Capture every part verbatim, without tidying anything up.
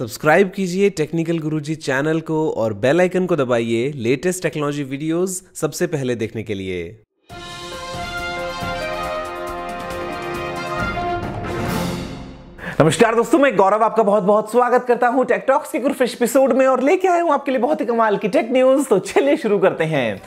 Subscribe कीजिए technical गुरुजी channel को और बेल आइकन को दबाइए लेटेस्ट टेक्नोलॉजी वीडियोस सबसे पहले देखने के लिए। नमस्कार दोस्तों, मैं गौरव आपका बहुत बहुत स्वागत करता हूं टेक टॉक्स के एक फ्रेश एपिसोड में और लेके आया हूं आपके लिए बहुत ही कमाल की टेक न्यूज। तो चलिए शुरू करते हैं।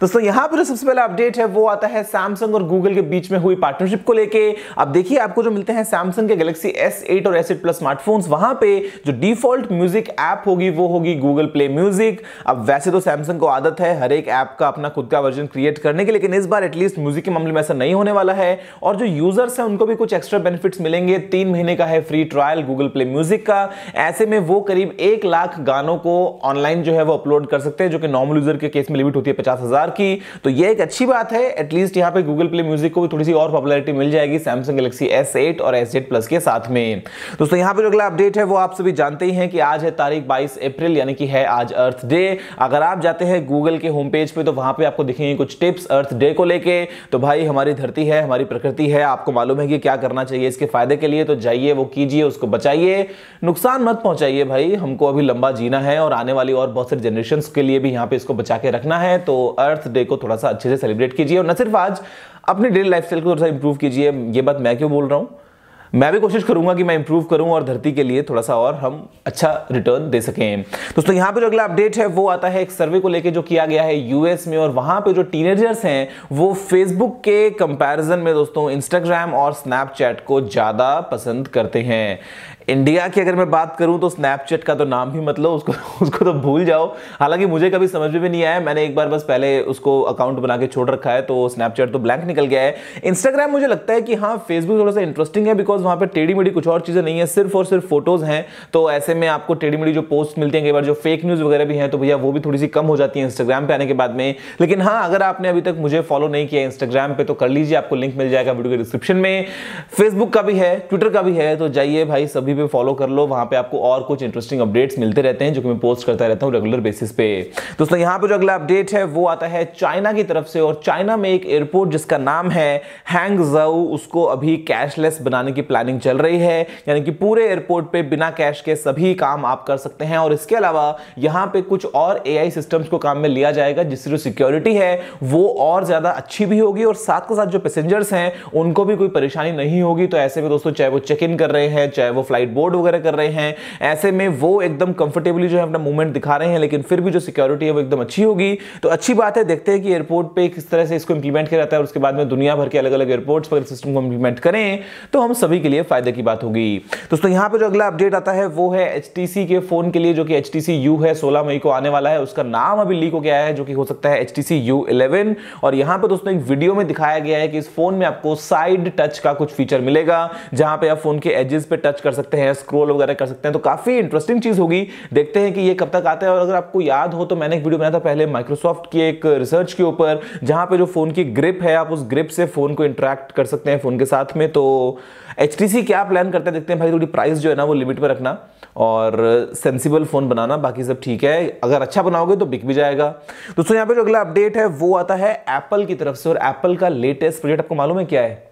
दोस्तों यहाँ पर जो सबसे पहला अपडेट है वो आता है सैमसंग और गूगल के बीच में हुई पार्टनरशिप को लेके। अब देखिए आपको जो मिलते हैं सैमसंग के गैलेक्सी एस एट और एस एट प्लस स्मार्टफोन्स, वहां पे जो डिफॉल्ट म्यूजिक ऐप होगी वो होगी गूगल प्ले म्यूजिक। अब वैसे तो सैमसंग को आदत है हर एक ऐप का अपना खुद का वर्जन क्रिएट करने के, लेकिन इस बार एटलीस्ट म्यूजिक के मामले में ऐसा नहीं होने वाला है और जो यूजर्स हैं उनको भी कुछ एक्स्ट्रा बेनिफिट्स मिलेंगे। तीन महीने का है free trial Google play music का, ऐसे में वो करीब एक लाख गानों को ऑनलाइन जो है वो अपलोड कर सकते हैं, जो कि नॉर्मल यूजर के केस में लिमिट होती है पचास हजार की। तो ये एक अच्छी बात है, एटलीस्ट यहाँ पे गूगल प्ले म्यूजिक को भी थोड़ी सी और पॉपुलैरिटी मिल जाएगी सैमसंग गैलेक्सी एस एट और एस एट प्लस के साथ में। दोस्तों यहाँ पे जो अगला अपडेट है वो आप सभी जानते ही हैं कि आज है तारीख बाईस अप्रैल, यानी कि है आज अर्थ डे। अगर आप जाते हैं गूगल के होम पेज पे तो वहां पे आपको दिखेंगे कुछ टिप्स अर्थ डे को लेके। तो भाई हमारी धरती है, हमारी प्रकृति है, आपको मालूम है कि क्या करना चाहिए इसके फायदे के लिए, तो जाइए वो कीजिए, उसको बचाइए, नुकसान मत पहुंचाइए भाई। हमको अभी लंबा जीना है और आने वाली और बहुत सारी जनरेशन के लिए भी यहाँ पे इसको बचा के रखना है। तो अर्थ डे को थोड़ा सा अच्छे से सेलिब्रेट कीजिए और न सिर्फ आज, अपनी डेली लाइफस्टाइल को थोड़ा सा इंप्रूव कीजिए। ये बात मैं क्यों बोल रहा हूँ, मैं भी कोशिश करूंगा कि मैं इंप्रूव करूं और धरती के लिए थोड़ा सा और हम अच्छा रिटर्न दे सकें। दोस्तों यहाँ पे जो अगला अपडेट है वो आता है एक सर्वे को लेके जो किया गया है यूएस में, और वहां पे जो टीनेजर्स हैं वो फेसबुक के कंपैरिजन में दोस्तों इंस्टाग्राम और स्नैपचैट को ज़्यादा पसंद करते हैं। इंडिया की अगर मैं बात करूं तो स्नैपचैट का तो नाम ही मतलब उसको उसको तो भूल जाओ। हालांकि मुझे कभी समझ में भी नहीं आया, मैंने एक बार बस पहले उसको अकाउंट बना के छोड़ रखा है, तो स्नैपचैट तो ब्लैंक निकल गया है। इंस्टाग्राम मुझे लगता है कि हाँ फेसबुक थोड़ा सा इंटरेस्टिंग है बिकॉज वहाँ पे टेढ़ी मेढ़ी कुछ और चीज़ें नहीं है, सिर्फ और सिर्फ फोटोज़ हैं। तो ऐसे में आपको टेढ़ी मेढ़ी जो पोस्ट मिलती हैं, कई बार जो फेक न्यूज़ वगैरह भी हैं, तो भैया वो भी थोड़ी सी कम हो जाती है इंस्टाग्राम पे आने के बाद में। लेकिन हाँ अगर आपने अभी तक मुझे फॉलो नहीं किया इंस्टाग्राम पे तो कर लीजिए, आपको लिंक मिल जाएगा वीडियो के डिस्क्रिप्शन में। फेसबुक का भी है, ट्विटर का भी है, तो जाइए भाई सभी पे फॉलो कर लो, वहाँ पे आपको और कुछ इंटरेस्टिंग अपडेट्स मिलते रहते हैं जो कि मैं पोस्ट करता रहता हूँ रेगुलर बेसिस पे। दोस्तों यहाँ पे जो अगला अपडेट है वो आता है चाइना की तरफ से, और चाइना में एक एयरपोर्ट जिसका नाम है हैंगझाऊ, उसको अभी कैशलेस बनाने की प्लानिंग चल रही है, यानी कि पूरे एयरपोर्ट पे बिना कैश के सभी काम आप कर सकते हैं। और इसके अलावा यहाँ पे कुछ और एआई सिस्टम्स को काम में लिया जाएगा जिससे जो सिक्योरिटी है वो और ज़्यादा अच्छी भी होगी और साथ के साथ जो पैसेंजर्स हैं उनको भी कोई परेशानी नहीं होगी। तो ऐसे में दोस्तों चाहे वो चेक इन कर रहे हैं, चाहे वो फ्लाइट बोर्ड वगैरह कर रहे हैं, ऐसे में वो एकदम कंफर्टेबली जो है अपना मूवमेंट दिखा रहे हैं, लेकिन फिर भी जो सिक्योरिटी है वो एकदम अच्छी होगी। तो अच्छी बात है, देखते हैं कि एयरपोर्ट पे किस तरह से इसको इंप्लीमेंट किया जाता है और उसके बाद में दुनिया भर के अलग अलग एयरपोर्ट्स पर सिस्टम को इंप्लीमेंट करें तो हम सभी के लिए फायदे की बात होगी। दोस्तों यहाँ पर जो अगला अपडेट आता है वो है एचटीसी के फोन के लिए, जो कि एचटीसी यू है, सोलह मई को आने वाला है। उसका नाम अभी लीक हो गया है जो कि हो सकता है एचटीसी यू इलेवन। और यहाँ पर दोस्तों एक वीडियो में दिखाया गया है कि इस फोन में आपको साइड टच का कुछ फीचर मिलेगा, जहां पे आप फोन के एजेस पे टच कर सकते हैं, स्क्रॉल वगैरह कर सकते हैं। तो काफी इंटरेस्टिंग चीज होगी, देखते हैं कि ये कब तक आता है। और अगर आपको याद हो तो मैंने एक वीडियो बनाया था पहले माइक्रोसॉफ्ट की एक रिसर्च के ऊपर, जहां पे जो फोन की ग्रिप है आप उस ग्रिप से फोन को इंटरेक्ट कर सकते हैं फोन के साथ में। तो एचटीसी क्या प्लान करता है देखते हैं भाई, थोड़ी प्राइस जो है ना वो लिमिट में रखना और सेंसिबल फोन बनाना, बाकी सब ठीक है। अगर अच्छा बनाओगे तो बिक भी जाएगा। दोस्तों यहाँ पे जो अगला अपडेट है वो आता है एप्पल की तरफ से, और एप्पल का लेटेस्ट प्रोजेक्ट आपको मालूम है क्या है।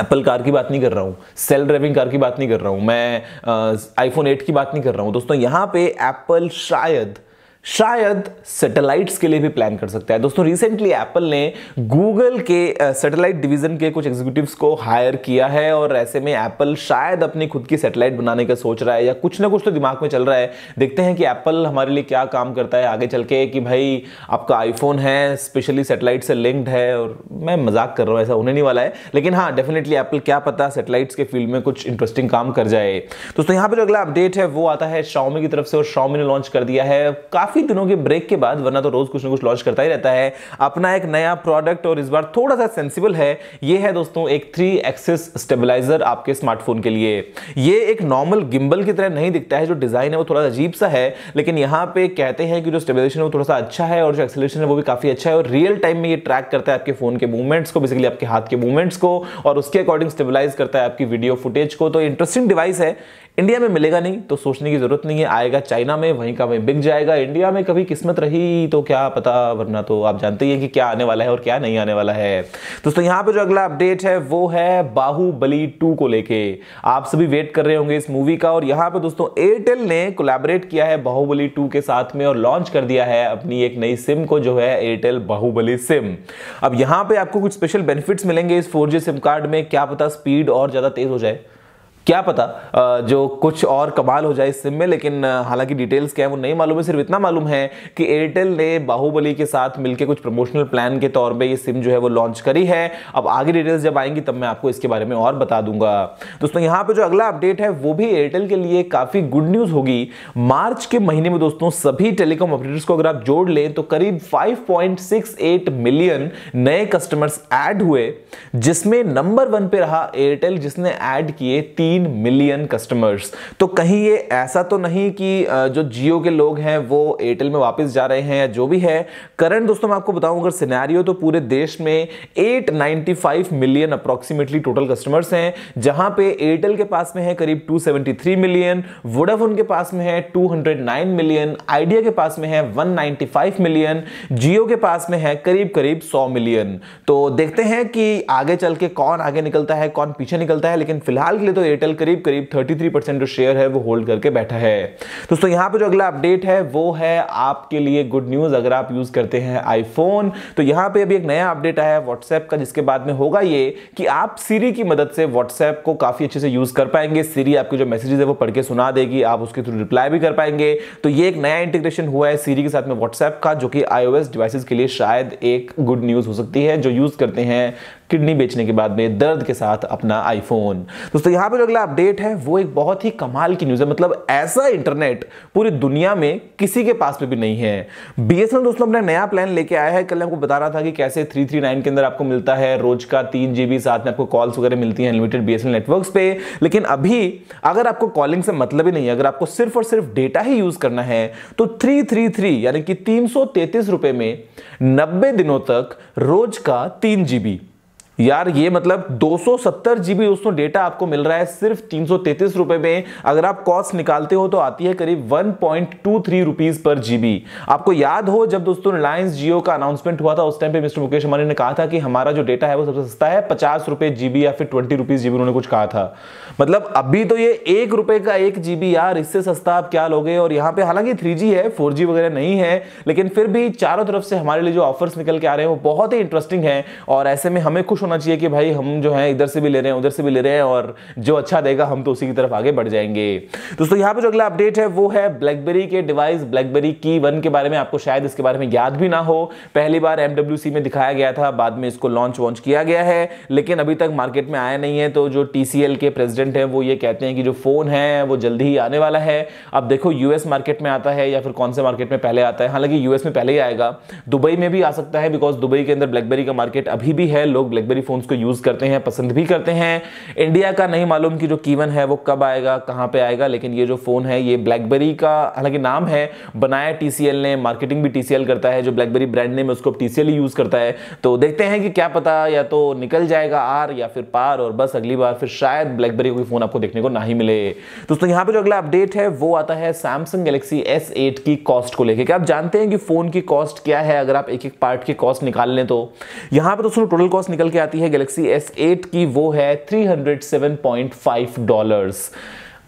एप्पल कार की बात नहीं कर रहा हूँ, सेल्फ ड्राइविंग कार की बात नहीं कर रहा हूँ, मैं आईफोन एट की बात नहीं कर रहा हूँ। दोस्तों यहाँ पे एप्पल शायद शायद सैटेलाइट्स के लिए भी प्लान कर सकता है। दोस्तों रिसेंटली एप्पल ने गूगल के सैटेलाइट uh, डिवीज़न के कुछ एग्जीक्यूटिव्स को हायर किया है, और ऐसे में एप्पल शायद अपनी खुद की सैटेलाइट बनाने का सोच रहा है, या कुछ ना कुछ तो दिमाग में चल रहा है। देखते हैं कि एप्पल हमारे लिए क्या काम करता है आगे चल के, कि भाई आपका आईफोन है स्पेशली सैटेलाइट से लिंक्ड है, और मैं मजाक कर रहा हूँ, ऐसा होने नहीं वाला है, लेकिन हाँ डेफिनेटली एप्पल क्या पता सैटेलाइट्स के फील्ड में कुछ इंटरेस्टिंग काम कर जाए। दोस्तों यहाँ पर जो अगला अपडेट है वो आता है Xiaomi की तरफ से, और Xiaomi ने लॉन्च कर दिया है काफ़ी काफी दिनों के ब्रेक के बाद, वरना तो रोज कुछ ना कुछ लॉन्च करता ही रहता है, अपना एक नया प्रोडक्ट। और इस बार थोड़ा सा सेंसिबल है, ये है दोस्तों एक थ्री एक्सिस स्टेबलाइजर आपके स्मार्टफोन के लिए। ये एक नॉर्मल गिम्बल की तरह नहीं दिखता है, जो डिजाइन है वो थोड़ा अजीब सा है, लेकिन यहाँ पे कहते हैं कि जो स्टेबलाइजेशन है वो थोड़ा सा अच्छा है और जो एक्सेलरेशन है वो भी काफी अच्छा है, और रियल टाइम में ये ट्रैक करता है आपके फोन के मूवमेंट्स को, बेसिकली आपके हाथ के मूवमेंट्स को, और उसके अकॉर्डिंग स्टेबलाइज करता है आपकी वीडियो फुटेज को। तो इंटरेस्टिंग डिवाइस है, इंडिया में मिलेगा नहीं तो सोचने की ज़रूरत नहीं है, आएगा चाइना में, वहीं का वहीं बिक जाएगा। इंडिया में कभी किस्मत रही तो क्या पता, वरना तो आप जानते ही हैं कि क्या आने वाला है और क्या नहीं आने वाला है। दोस्तों यहाँ पे जो अगला अपडेट है वो है बाहुबली टू को लेके। आप सभी वेट कर रहे होंगे इस मूवी का, और यहाँ पर दोस्तों एयरटेल ने कोलैबोरेट किया है बाहुबली टू के साथ में और लॉन्च कर दिया है अपनी एक नई सिम को, जो है एयरटेल बाहुबली सिम। अब यहाँ पर आपको कुछ स्पेशल बेनिफिट्स मिलेंगे इस फोर जी सिम कार्ड में, क्या पता स्पीड और ज़्यादा तेज़ हो जाए, क्या पता जो कुछ और कमाल हो जाए इस सिम में, लेकिन हालांकि डिटेल्स क्या है वो नहीं मालूम है। सिर्फ इतना मालूम है कि एयरटेल ने बाहुबली के साथ मिलकर कुछ प्रमोशनल प्लान के तौर पे ये सिम जो है वो लॉन्च करी है। अब आगे डिटेल्स जब आएंगी तब मैं आपको इसके बारे में और बता दूंगा। दोस्तों यहाँ पे जो अगला अपडेट है वो भी एयरटेल के लिए काफ़ी गुड न्यूज़ होगी। मार्च के महीने में दोस्तों सभी टेलीकॉम ऑपरेटर्स को अगर आप जोड़ लें तो करीब five point six eight million नए कस्टमर्स ऐड हुए, जिसमें नंबर वन पे रहा एयरटेल जिसने ऐड किए मिलियन कस्टमर्स। तो कहीं ये ऐसा तो नहीं कि जो जियो के लोग हैं वो एयरटेल में वापस जा रहे हैं या जो भी है। करंट दोस्तों मैं आपको बताऊं अगर सिनेरियो तो पूरे देश में eight ninety five million approximately total customers हैं, जहां पे एयरटेल के पास में है करीब two seventy three million, Vodafone के पास में है two hundred nine million, Idea के पास में है one ninety five million, Jio के पास में है करीब करीब सौ मिलियन। तो देखते हैं कि आगे चल के कौन आगे निकलता है कौन पीछे निकलता है, लेकिन फिलहाल के लिए तो एयरटेल करीब करीब थर्टी थ्री परसेंट जो शेयर है वो होल्ड करके बैठा है। दोस्तों यहाँ पे जो अगला अपडेट है वो है आपके लिए गुड न्यूज़ अगर आप यूज़ करते हैं आईफोन। तो यहाँ पे अभी एक नया अपडेट आया है व्हाट्सएप का, जिसके बाद में होगा ये कि आप सीरी की मदद से व्हाट्सएप को काफ़ी अच्छे से यूज़ कर पाएंगे। सीरी आपके जो मैसेजेस है वो पढ़ के सुना देगी, आप उसके थ्रू रिप्लाई भी कर पाएंगे। तो ये एक नया इंटीग्रेशन हुआ है सीरी के साथ में व्हाट्सएप का, जो कि आईओएस डिवाइसेस के लिए शायद एक गुड न्यूज़ हो सकती है जो यूज़ करते हैं किडनी बेचने के बाद में दर्द के साथ अपना आईफोन। दोस्तों यहाँ पे जो अगला अपडेट है वो एक बहुत ही कमाल की न्यूज़ है, मतलब ऐसा इंटरनेट पूरी दुनिया में किसी के पास पे भी नहीं है। बीएसएनएल दोस्तों अपना नया प्लान लेके आया है। कल आपको बता रहा था कि कैसे थ्री थ्री नाइन के अंदर आपको मिलता है रोज का तीन जीबी, साथ में आपको कॉल्स वगैरह मिलती हैं अनलिमिटेड बीएसएनएल नेटवर्क्स पे। लेकिन अभी अगर आपको कॉलिंग से मतलब ही नहीं है, अगर आपको सिर्फ और सिर्फ डेटा ही यूज करना है, तो थ्री थ्री थ्री यानी कि तीन सौ तैंतीस रुपये में नब्बे दिनों तक रोज का तीन जीबी, यार ये मतलब दो सौ सत्तर जीबी दोस्तों डेटा आपको मिल रहा है सिर्फ तीन सौ तैंतीस रुपये में। अगर आप कॉस्ट निकालते हो तो आती है करीब one point two three rupees per GB. आपको याद हो जब दोस्तों रिलायंस जियो का अनाउंसमेंट हुआ था उस टाइम पे मिस्टर मुकेश अंबानी ने कहा था कि हमारा जो डेटा है वो सबसे सस्ता है, पचास रुपये जीबी या फिर ट्वेंटी रुपीज़ जीबी उन्होंने कुछ कहा था। मतलब अभी तो ये एक रुपये का एक जीबी, यार इससे सस्ता आप क्या लोगे। और यहाँ पे हालांकि थ्री जी है फोर जी वगैरह नहीं है, लेकिन फिर भी चारों तरफ से हमारे लिए जो ऑफर्स निकल के आ रहे हैं वो बहुत ही इंटरेस्टिंग है। और ऐसे में हमें कुछ होना चाहिए कि भाई हम जो है इधर से भी ले रहे हैं उधर से भी ले रहे हैं, और जो अच्छा देगा हम तो उसी की तरफ आगे बढ़ जाएंगे। दोस्तों यहाँ पे जो अगला अपडेट है वो है ब्लैकबेरी के डिवाइस ब्लैकबेरी की वन के बारे में। आपको शायद इसके बारे में याद भी ना हो, पहली बार एमडब्ल्यूसी में दिखाया गया था, बाद में इसको लॉन्च वॉन्च किया गया है, लेकिन अभी तक मार्केट में आया नहीं है। तो जो टीसीएल के प्रेसिडेंट है वो ये कहते हैं कि जो फोन है वो जल्दी ही आने वाला है। अब देखो यूएस मार्केट में आता है या फिर कौन से मार्केट में पहले आता है, हालांकि यूएस में पहले ही आएगा, दुबई में भी आ सकता है, बिकॉज दुबई के अंदर ब्लैकबेरी का मार्केट अभी भी है, लोग ब्लैकबेरी फोन्स को यूज करते हैं, पसंद भी करते हैं। इंडिया का नहीं मालूम कि जो कीवन है वो कब आएगा कहां पे आएगा, लेकिन ये जो फोन है ये ब्लैकबेरी का हालांकि नाम है, बनाया टीसीएल ने, मार्केटिंग भी टीसीएल करता है, जो ब्लैकबेरी ब्रांड नेम है उसको टीसीएल यूज करता है। तो देखते हैं कि क्या पता या तो निकल जाएगा आर या फिर पार, और बस अगली बार फिर शायद ब्लैकबेरी कोई फोन आपको देखने को ना ही मिले। दोस्तों यहाँ पे जो अगला अपडेट है वो आता है सैमसंग गैलेक्सी एस एट की कॉस्ट को लेकर। आप जानते हैं कि फोन की कॉस्ट क्या है, अगर आप एक एक पार्ट की कॉस्ट निकाल लें तो यहाँ पे दोस्तों टोटल कॉस्ट निकल के आती है गैलेक्सी एस एट की, वो है three hundred seven point five dollars,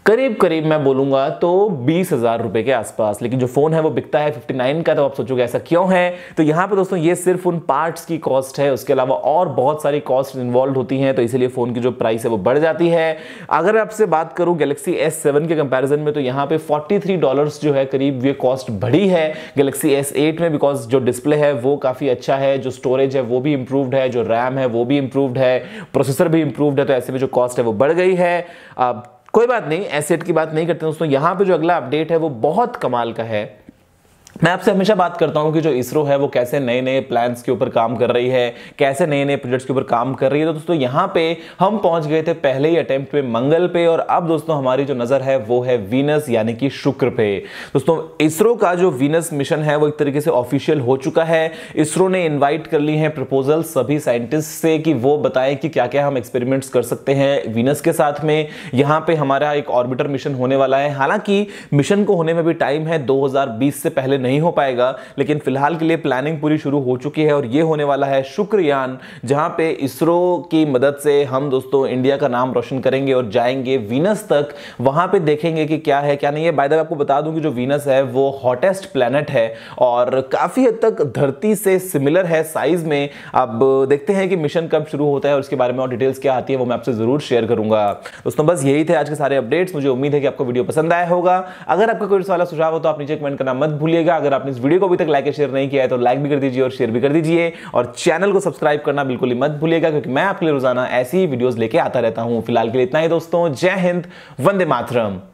करीब करीब मैं बोलूंगा तो बीस हज़ार रुपये के आसपास। लेकिन जो फ़ोन है वो बिकता है फिफ्टी नाइन का, तो आप सोचोगे ऐसा क्यों है। तो यहाँ पे दोस्तों ये सिर्फ उन पार्ट्स की कॉस्ट है, उसके अलावा और बहुत सारी कॉस्ट इन्वॉल्व होती हैं, तो इसीलिए फ़ोन की जो प्राइस है वो बढ़ जाती है। अगर आपसे बात करूँ गैलेक्सी एस सेवन के कंपेरिजन में, तो यहाँ पे फोर्टी थ्री डॉलर्स जो है करीब ये कॉस्ट बढ़ी है गैलेक्सी एस एट में, बिकॉज जो डिस्प्ले है वो काफ़ी अच्छा है, जो स्टोरेज है वो भी इम्प्रूवड है, जो रैम है वो भी इम्प्रूवड है, प्रोसेसर भी इम्प्रूवड है, तो ऐसे में जो कॉस्ट है वो बढ़ गई है। अब कोई बात नहीं, एसेट की बात नहीं करते दोस्तों। यहाँ पे जो अगला अपडेट है वो बहुत कमाल का है। मैं आपसे हमेशा बात करता हूं कि जो इसरो है वो कैसे नए नए प्लान्स के ऊपर काम कर रही है, कैसे नए नए प्रोजेक्ट्स के ऊपर काम कर रही है। तो दोस्तों यहाँ पे हम पहुंच गए थे पहले ही अटेम्प्ट पे मंगल पे, और अब दोस्तों हमारी जो नज़र है वो है वीनस यानी कि शुक्र पे। दोस्तों इसरो का जो वीनस मिशन है वो एक तरीके से ऑफिशियल हो चुका है। इसरो ने इन्वाइट कर ली है प्रपोजल सभी साइंटिस्ट से कि वो बताएं कि क्या क्या हम एक्सपेरिमेंट्स कर सकते हैं वीनस के साथ में। यहाँ पे हमारा एक ऑर्बिटर मिशन होने वाला है, हालांकि मिशन को होने में भी टाइम है, दो हजार बीस से पहले नहीं हो पाएगा, लेकिन फिलहाल के लिए प्लानिंग पूरी शुरू हो चुकी है। और ये होने वाला है शुक्रयान, जहां पे इसरो की मदद से हम दोस्तों इंडिया का नाम रोशन करेंगे और जाएंगे वीनस तक। वहां पे देखेंगे कि क्या है क्या नहीं है। बाय द वे आपको बता दूं कि जो वीनस है वो हॉटेस्ट प्लैनेट है और काफी हद तक धरती से सिमिलर है साइज में। अब देखते हैं कि मिशन कब शुरू होता है और उसके बारे में और डिटेल्स क्या आती है वो मैं आपसे जरूर शेयर करूंगा। दोस्तों बस यही थे आज के सारे अपडेट्स। मुझे उम्मीद है कि आपको वीडियो पसंद आया होगा। अगर आपका कोई सवाल सुझाव हो तो आप नीचे कमेंट करना मत भूलिएगा। अगर आपने इस वीडियो को अभी तक लाइक और शेयर नहीं किया है तो लाइक भी कर दीजिए और शेयर भी कर दीजिए, और चैनल को सब्सक्राइब करना बिल्कुल ही मत भूलिएगा, क्योंकि मैं आपके लिए रोजाना ऐसी ही वीडियोस लेके आता रहता हूं। फिलहाल के लिए इतना ही दोस्तों। जय हिंद, वंदे मातरम।